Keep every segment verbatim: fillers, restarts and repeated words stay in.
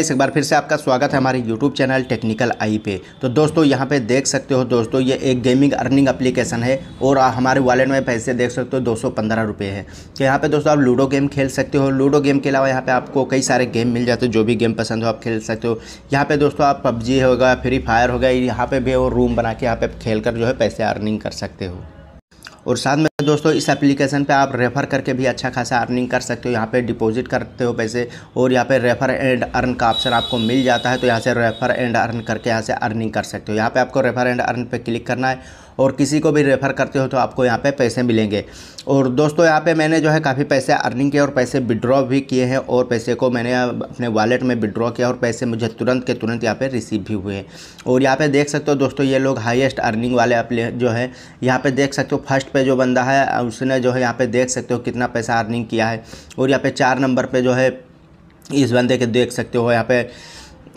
इस एक बार फिर से आपका स्वागत है हमारे YouTube चैनल टेक्निकल आई पे। तो दोस्तों यहाँ पे देख सकते हो दोस्तों ये एक गेमिंग अर्निंग एप्लीकेशन है और हमारे वॉलेट में पैसे देख सकते हो दो सौ पंद्रह रुपये है। तो यहाँ पे दोस्तों आप लूडो गेम खेल सकते हो। लूडो गेम के अलावा यहाँ पे आपको कई सारे गेम मिल जाते हैं, जो भी गेम पसंद हो आप खेल सकते हो। यहाँ पे दोस्तों आप पबजी होगा, फ्री फायर होगा, यहाँ पे भी वो रूम बना के यहाँ पे खेल कर जो है पैसे अर्निंग कर सकते हो। और साथ में दोस्तों इस एप्लीकेशन पे आप रेफ़र करके भी अच्छा खासा अर्निंग कर सकते हो। यहाँ पे डिपॉजिट करते हो पैसे और यहाँ पे रेफ़र एंड अर्न का ऑप्शन आपको मिल जाता है। तो यहाँ से रेफ़र एंड अर्न करके यहाँ से अर्निंग कर सकते हो। यहाँ पे आपको रेफ़र एंड अर्न पे क्लिक करना है और किसी को भी रेफ़र करते हो तो आपको यहाँ पे पैसे मिलेंगे। और दोस्तों यहाँ पे मैंने जो है काफ़ी पैसे अर्निंग किए और पैसे विड्रॉ भी किए हैं और पैसे को मैंने अपने वॉलेट में विड्रॉ किया और पैसे मुझे तुरंत के तुरंत यहाँ पे रिसीव भी हुए हैं। और यहाँ पे देख सकते हो दोस्तों ये लोग हाईएस्ट अर्निंग वाले अपने जो है यहाँ पे देख सकते हो फर्स्ट पे जो बंदा है उसने जो है यहाँ पे देख सकते हो कितना पैसा अर्निंग किया है। और यहाँ पे चार नंबर पर जो है इस बंदे के देख सकते हो यहाँ पे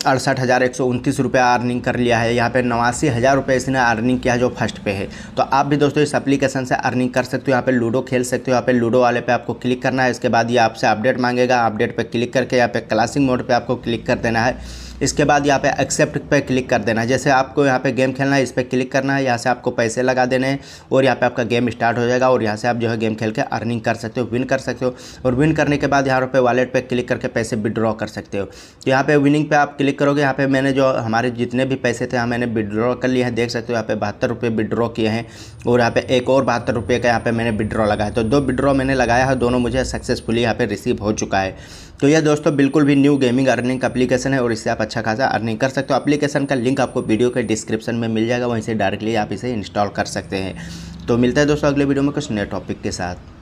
अड़सठ हज़ार एक सौ उनतीस रुपये अर्निंग कर लिया है। यहाँ पे नवासी हज़ार रुपये इसने अर्निंग किया जो फर्स्ट पे है। तो आप भी दोस्तों इस एप्लीकेशन से अर्निंग कर सकते हो। यहाँ पे लूडो खेल सकते हो। यहाँ पे लूडो वाले पे आपको क्लिक करना है। इसके बाद ये आपसे अपडेट मांगेगा, अपडेट पे क्लिक करके यहाँ पे क्लासिक मोड पे आपको क्लिक कर देना है। इसके बाद यहाँ पे एक्सेप्ट पे क्लिक कर देना है। जैसे आपको यहाँ पे गेम खेलना है इस पर क्लिक करना है। यहाँ से आपको पैसे लगा देने हैं और यहाँ पे आपका गेम स्टार्ट हो जाएगा और यहाँ से आप जो है गेम खेल के अर्निंग कर सकते हो, विन कर सकते हो। और विन करने के बाद यहाँ पे वॉलेट पे क्लिक करके पैसे विड्रॉ कर सकते हो। तो यहाँ पे विनिंग पे आप क्लिक करोगे। यहाँ पे मैंने जो हमारे जितने भी पैसे थे मैंने विड्रॉ कर लिए हैं। देख सकते हो यहाँ पे बहत्तर रुपये विड्रॉ किए हैं और यहाँ पे एक और बहत्तर रुपये का यहाँ पे मैंने विड्रॉ लगाया। तो दो विड्रॉ मैंने लगाया है, दोनों मुझे सक्सेसफुली यहाँ पे रिसीव हो चुका है। तो यह दोस्तों बिल्कुल भी न्यू गेमिंग अर्निंग एप्लीकेशन है और इससे आप अच्छा खासा अर्निंग कर सकते हो। एप्लीकेशन का लिंक आपको वीडियो के डिस्क्रिप्शन में मिल जाएगा, वहीं से डायरेक्टली आप इसे इंस्टॉल कर सकते हैं। तो मिलता है दोस्तों अगले वीडियो में कुछ नए टॉपिक के साथ।